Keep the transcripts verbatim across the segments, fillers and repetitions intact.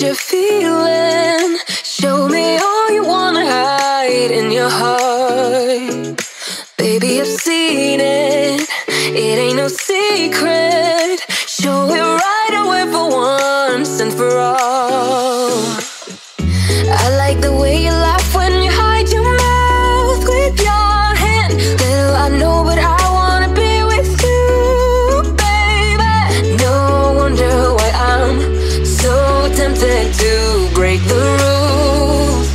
you're feeling. Show me all you wanna hide in your heart. Baby, I've seen it, it ain't no secret. Show it right away for once and for all. I like the way you laugh when you hide your mouth with your hand. Little I know, but I wanna be with you, baby. No wonder why I'm so tempted to break the rules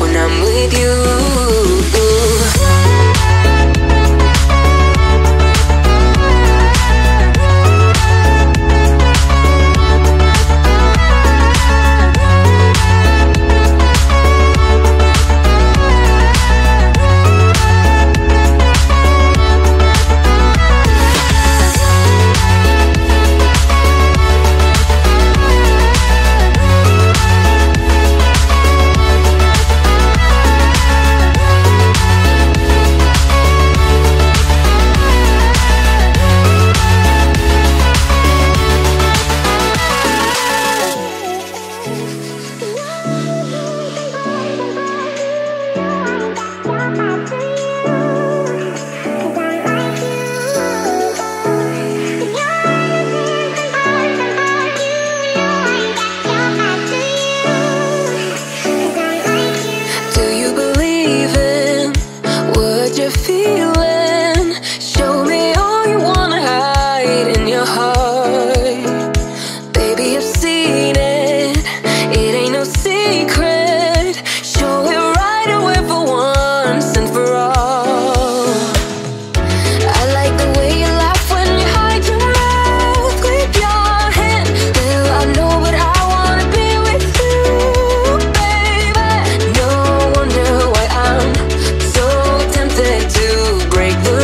when I'm with you. Break the